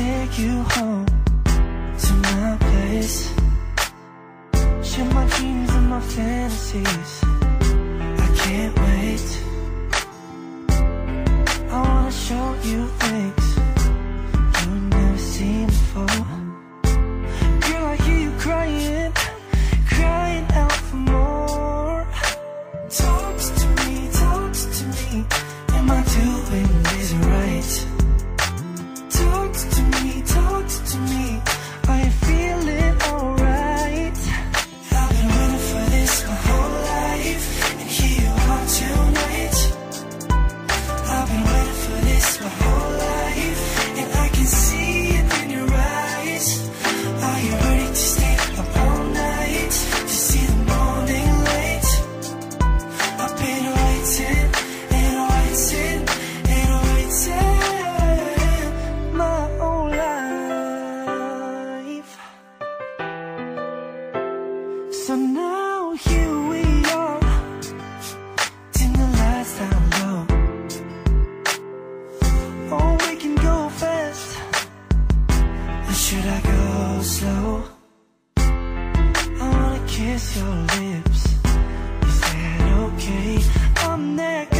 take you home to my place. Share my dreams and my fantasies. I can't wait. I wanna show you things you've never seen before. Girl, I hear you crying, crying out for more. Talk to me, am I doing this right? Talk to me, are you feeling alright? I've been waiting for this my whole life, and here you are tonight. I've been waiting for this my whole life, and I can see it in your eyes. Are you ready to stay up all night, to see the morning light? I've been waiting, and waiting, and waiting. So now here we are, dim the lights down low. Oh, we can go fast, or should I go slow? I wanna kiss your lips, is that okay? I'm that guy.